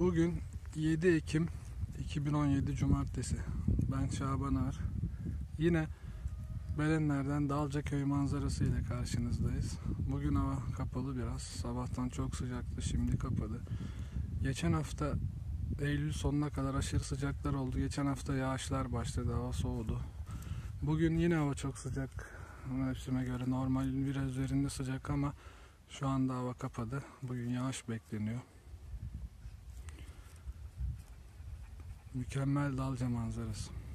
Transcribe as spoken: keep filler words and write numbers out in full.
Bugün yedi Ekim iki bin on yedi Cumartesi. Ben Şaban Ağır. Yine Belenler'den Dalcaköy manzarası ile karşınızdayız. Bugün hava kapalı biraz. Sabahtan çok sıcaktı, şimdi kapadı. Geçen hafta Eylül sonuna kadar aşırı sıcaklar oldu. Geçen hafta yağışlar başladı, hava soğudu. Bugün yine hava çok sıcak. Mevsime göre normalin biraz üzerinde sıcak ama şu anda hava kapadı. Bugün yağış bekleniyor. Mükemmel Dalca manzarası.